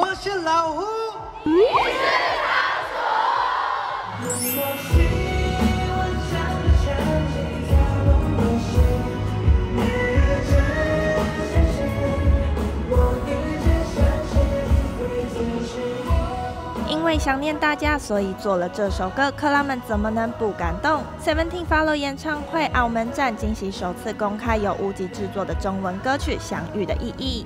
我是老虎，你是老鼠。 因为想念大家，所以做了这首歌，克拉们怎么能不感动 ？Seventeen 发了演唱会，澳门站惊喜首次公开由无极制作的中文歌曲《相遇的意义》。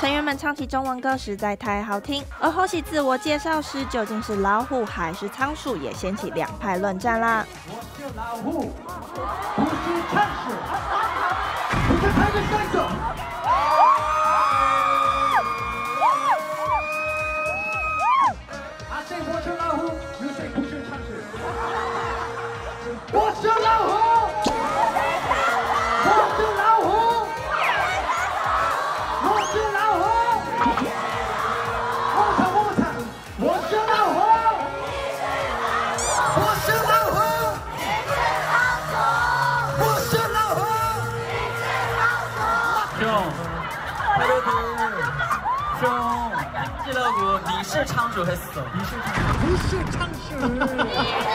成员们唱起中文歌实在太好听，而后续自我介绍时究竟是老虎还是仓鼠，也掀起两派论战啦。我是老虎，不是仓鼠，不是他的三种。啊，谁我是老虎，有谁不是仓鼠？我是老虎。 你是仓鼠还是死？你是仓鼠，不是仓鼠。